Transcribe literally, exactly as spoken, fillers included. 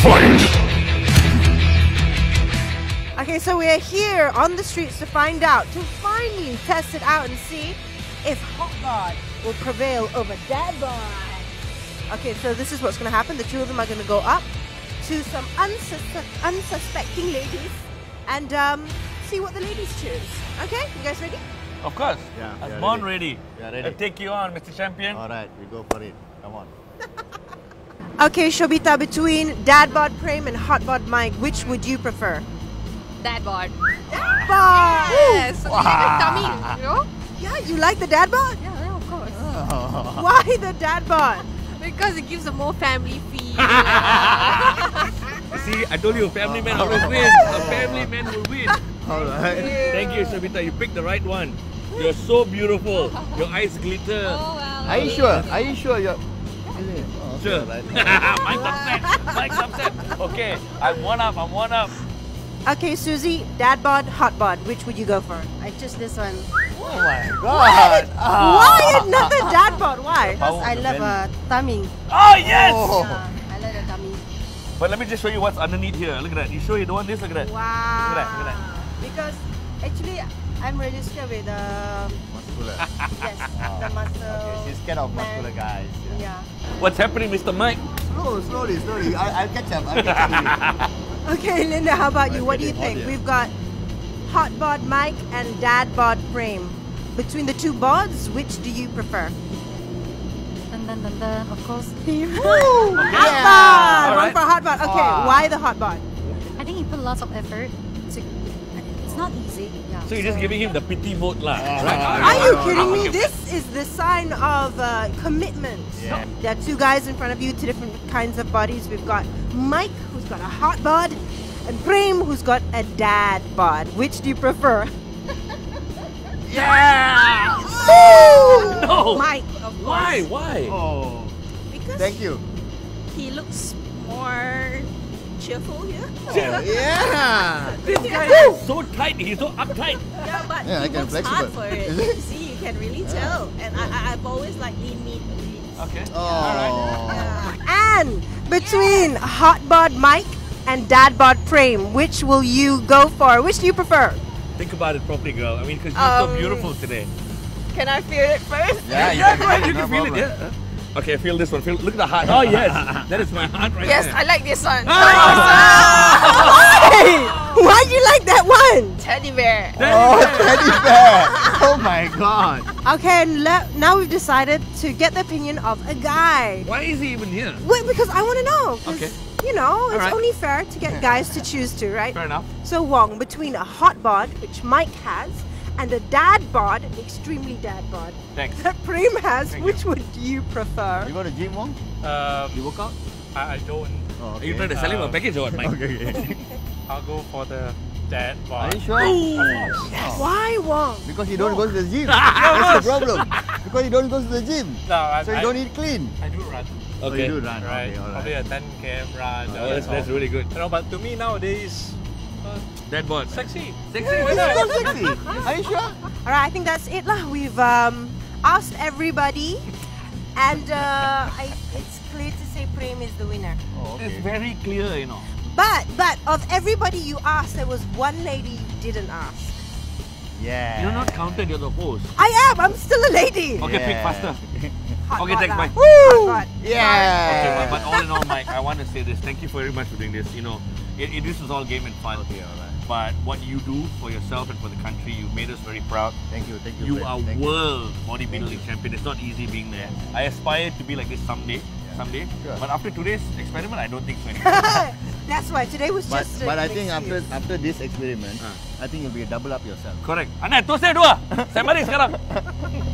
Fight! Okay, so we are here on the streets to find out, to finally test it out and see if Hot Bod will prevail over Dad Bod. Okay, so this is what's going to happen. The two of them are going to go up to some unsus unsuspecting ladies and um, see what the ladies choose. Okay, you guys ready? Of course. Yeah. I'm born ready. Yeah, ready. I'll take you on, Mister Champion. All right, we go for it. Come on. Okay, Shobita, between Dad Bod Prem and Hot Bod Mike, which would you prefer? Dad bod. Dad bod! Yes! Wow. Tummy, you know? Yeah, you like the dad bod? Yeah, yeah, of course. Oh. Why the dad bod? Because it gives a more family feel. See, I told you, family man always wins. A family man will win. Alright. Thank you, Shobita. You picked the right one. You're so beautiful. Your eyes glitter. Oh, well, are you sure? Are you sure you're... Oh, sure. Right. Mike's upset. Mike's upset. Okay, I'm one up. I'm one up. Okay, Susie, dad bod, hot bod, which would you go for? I choose this one. Oh my god! Why, did, ah. why another dad bod? Why? Because I love a tummy. Oh yes! Oh. Yeah, I love a tummy. But let me just show you what's underneath here. Look at that. You sure you don't want this? Look at that. Wow. Look at that. Look at that. Because actually, I'm really scared with the... Muscular. Yes, oh. the muscle. Okay, she's scared of muscular guys. Yeah. yeah. What's happening, Mister Mike? Slow, slowly, slowly. I'll catch up. I'll catch up with you. Okay, Linda, how about you? What do you think? We've got Hot Bod Mike and Dad Bod Prem. Between the two bods, which do you prefer? Dun, dun, dun, dun, of course. Ooh, okay. Hot yeah. Bod! Right. One for Hot Bod. Okay, Aww. why the Hot Bod? I think he put lots of effort. So it's not easy. Yeah. So you're just giving him the pity vote lah. Right. Are you kidding me? This is the sign of uh, commitment. Yeah. There are two guys in front of you, two different kinds of bodies. We've got Mike, who's got a hot bod, and Prem, who's got a dad bod. Which do you prefer? Yeah! Oh! No! Mike, of course. Why? Why? Oh. Because Thank you. He looks more cheerful here. Yeah! yeah. This guy is so tight, he's so uptight. Yeah, but yeah, he I works hard for it. See, you can really tell. And I, I, I've always like lean meat. Okay. Oh. All right. Yeah. And between yeah. Hot Bod Mike and Dad Bod Prem, which will you go for? Which do you prefer? Think about it properly, girl. I mean, because you're um, so beautiful today. Can I feel it first? Yeah, you yeah, can, you can no feel problem. it. Yeah. Okay, feel this one. Feel, look at the heart. Oh yes, that is my heart right yes, there. Yes, I like this one. Oh. Why? Why do you like that one? Teddy bear. Teddy oh, bear. teddy bear. Oh my god. Okay, and now we've decided to get the opinion of a guy. Why is he even here? Well, because I want to know. Okay. You know, it's right. only fair to get guys to choose to, right? Fair enough. So Wong, between a hot bod, which Mike has, and a dad bod, an extremely dad bod. Thanks. That Prem has. Thank which you. Would you prefer? You go to gym, Wong? Um, you work out? I, I don't. Oh, okay. Are you trying to sell him um, a package or what, Mike? Okay, okay. I'll go for the dad bod. Are you sure? Oh, yes. Why, Wong? Because you don't Wong. go to the gym. That's the problem. Because you don't go to the gym. No, I, so you I, don't eat clean. I do run. Okay. So you do run, right? Okay, all right. Probably a ten K M run. Oh, that's, that's really good. You know, but to me nowadays, Uh, Dad bod. Sexy. Sexy. Why not? So sexy. Are you sure? Alright, I think that's it lah. We've um, asked everybody and uh, I, it's clear to say Prem is the winner. Oh, okay. It's very clear, you know. But, but of everybody you asked, there was one lady you didn't ask. Yeah. You're not counted, you're the host. I am, I'm still a lady. Okay, yeah. pick faster. Hot okay, thanks, Mike. Hot yeah. Okay, but all in all, Mike, I want to say this. Thank you very much for doing this. You know, it, it, this is all game and fun. Okay, all right. But what you do for yourself and for the country, you made us very proud. Thank you, thank you. You Prem. are thank world bodybuilding champion. It's not easy being there. I aspire to be like this someday, yeah. someday. Sure. But after today's experiment, I don't think so anymore. That's why today was but, just. But I think after after this experiment, uh. I think you'll be double up yourself. Correct. Anak, tu saya dua. Saya mari sekarang.